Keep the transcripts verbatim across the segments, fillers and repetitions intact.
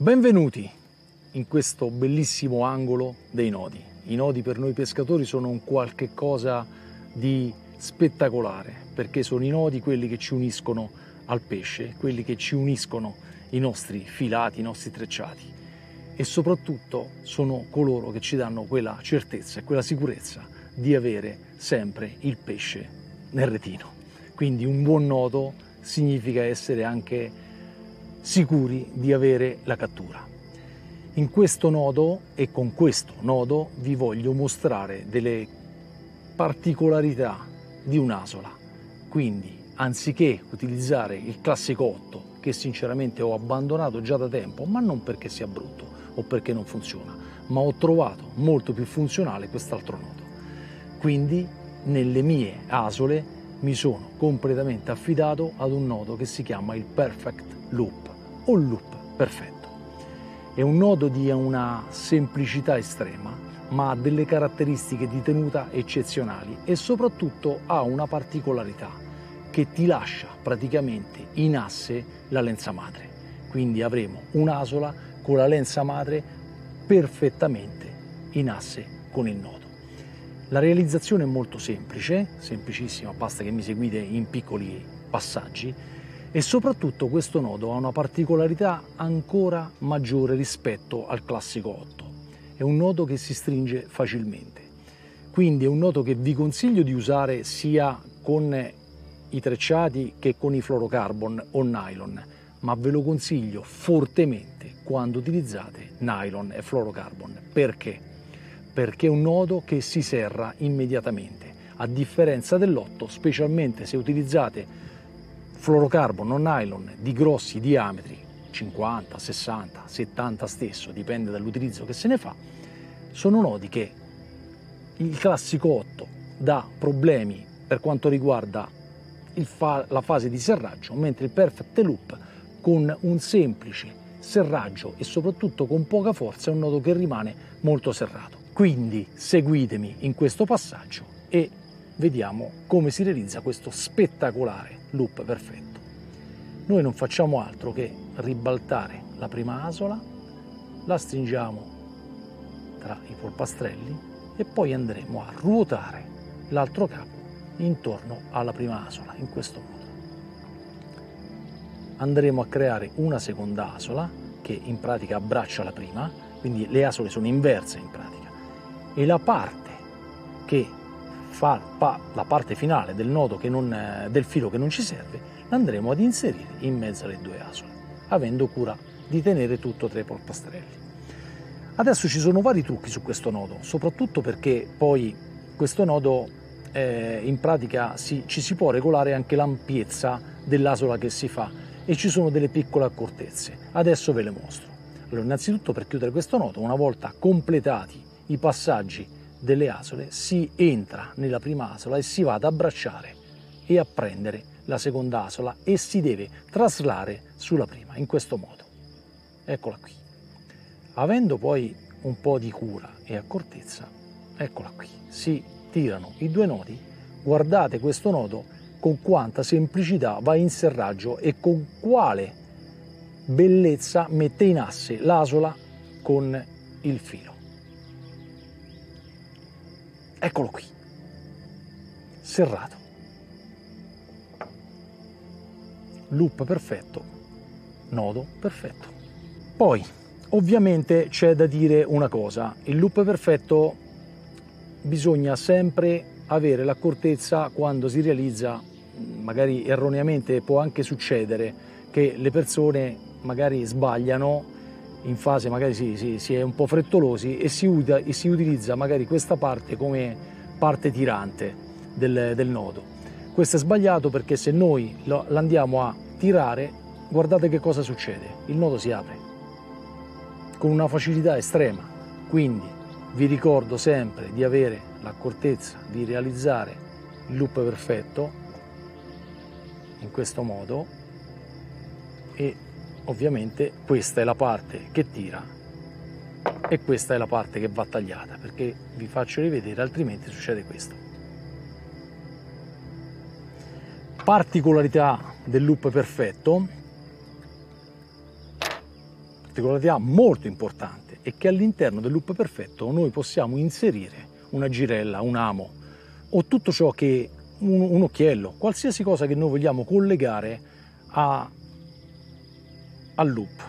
Benvenuti in questo bellissimo angolo dei nodi. I nodi per noi pescatori sono un qualche cosa di spettacolare, perché sono i nodi quelli che ci uniscono al pesce, quelli che ci uniscono i nostri filati, i nostri trecciati, e soprattutto sono coloro che ci danno quella certezza e quella sicurezza di avere sempre il pesce nel retino. Quindi un buon nodo significa essere anche sicuri di avere la cattura. In questo nodo e con questo nodo vi voglio mostrare delle particolarità di un'asola. Quindi, anziché utilizzare il classico otto, che sinceramente ho abbandonato già da tempo, ma non perché sia brutto o perché non funziona, ma ho trovato molto più funzionale quest'altro nodo. Quindi nelle mie asole mi sono completamente affidato ad un nodo che si chiama il Perfect Loop o Loop Perfetto. È un nodo di una semplicità estrema, ma ha delle caratteristiche di tenuta eccezionali e soprattutto ha una particolarità che ti lascia praticamente in asse la lenza madre. Quindi avremo un'asola con la lenza madre perfettamente in asse con il nodo. La realizzazione è molto semplice, semplicissima, basta che mi seguite in piccoli passaggi, e soprattutto questo nodo ha una particolarità ancora maggiore rispetto al classico otto. È un nodo che si stringe facilmente, quindi è un nodo che vi consiglio di usare sia con i trecciati che con i fluorocarbon o nylon, ma ve lo consiglio fortemente quando utilizzate nylon e fluorocarbon. Perché? Perché è un nodo che si serra immediatamente, a differenza dell'otto, specialmente se utilizzate fluorocarbon o nylon di grossi diametri, cinquanta, sessanta, settanta stesso, dipende dall'utilizzo che se ne fa. Sono nodi che il classico otto dà problemi per quanto riguarda il fa la fase di serraggio, mentre il Perfect Loop, con un semplice serraggio e soprattutto con poca forza, è un nodo che rimane molto serrato. Quindi seguitemi in questo passaggio e vediamo come si realizza questo spettacolare loop perfetto. Noi non facciamo altro che ribaltare la prima asola, la stringiamo tra i polpastrelli e poi andremo a ruotare l'altro capo intorno alla prima asola. In questo modo andremo a creare una seconda asola che in pratica abbraccia la prima, quindi le asole sono inverse in pratica. E la parte che fa pa, la parte finale del nodo che non, del filo che non ci serve, andremo ad inserire in mezzo alle due asole, avendo cura di tenere tutto tra i polpastrelli. Adesso ci sono vari trucchi su questo nodo, soprattutto perché poi questo nodo eh, in pratica si, ci si può regolare anche l'ampiezza dell'asola che si fa, e ci sono delle piccole accortezze. Adesso ve le mostro. Allora, innanzitutto, per chiudere questo nodo, una volta completati i passaggi delle asole, si entra nella prima asola e si va ad abbracciare e a prendere la seconda asola, e si deve traslare sulla prima in questo modo. Eccola qui. Avendo poi un po' di cura e accortezza, eccola qui, si tirano i due nodi. Guardate questo nodo con quanta semplicità va in serraggio e con quale bellezza mette in asse l'asola con il filo. Eccolo qui, serrato, loop perfetto, nodo perfetto. Poi ovviamente c'è da dire una cosa: il loop perfetto bisogna sempre avere l'accortezza quando si realizza. Magari erroneamente può anche succedere che le persone magari sbagliano in fase, magari si, si, si è un po' frettolosi e si, uta, e si utilizza magari questa parte come parte tirante del, del nodo. Questo è sbagliato, perché se noi lo andiamo a tirare, guardate che cosa succede: il nodo si apre con una facilità estrema. Quindi vi ricordo sempre di avere l'accortezza di realizzare il loop perfetto in questo modo, e ovviamente questa è la parte che tira e questa è la parte che va tagliata, perché vi faccio rivedere, altrimenti succede questo. Particolarità del loop perfetto: particolarità molto importante è che all'interno del loop perfetto noi possiamo inserire una girella, un amo o tutto ciò che un, un occhiello, qualsiasi cosa che noi vogliamo collegare a, al loop.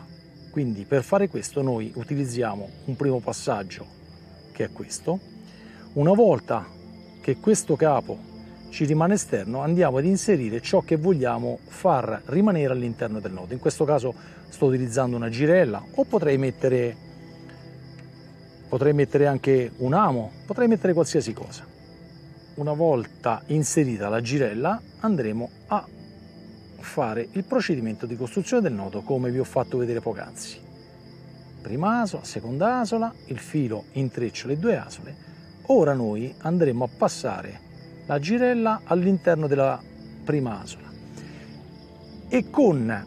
Quindi per fare questo noi utilizziamo un primo passaggio che è questo. Una volta che questo capo ci rimane esterno, andiamo ad inserire ciò che vogliamo far rimanere all'interno del nodo. In questo caso sto utilizzando una girella, o potrei mettere, potrei mettere anche un amo, potrei mettere qualsiasi cosa. Una volta inserita la girella andremo a fare il procedimento di costruzione del nodo come vi ho fatto vedere poc'anzi. Prima asola, seconda asola, il filo intreccio le due asole. Ora noi andremo a passare la girella all'interno della prima asola e con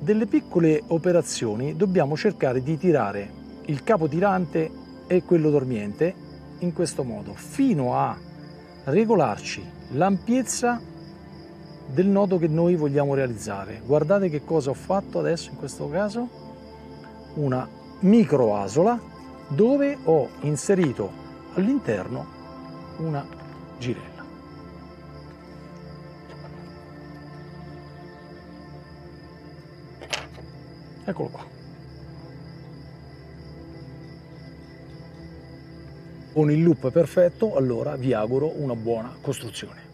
delle piccole operazioni dobbiamo cercare di tirare il capo tirante e quello dormiente in questo modo fino a regolarci l'ampiezza del nodo che noi vogliamo realizzare. Guardate che cosa ho fatto adesso in questo caso, una micro asola dove ho inserito all'interno una girella. Eccolo qua. Con il loop perfetto, allora vi auguro una buona costruzione.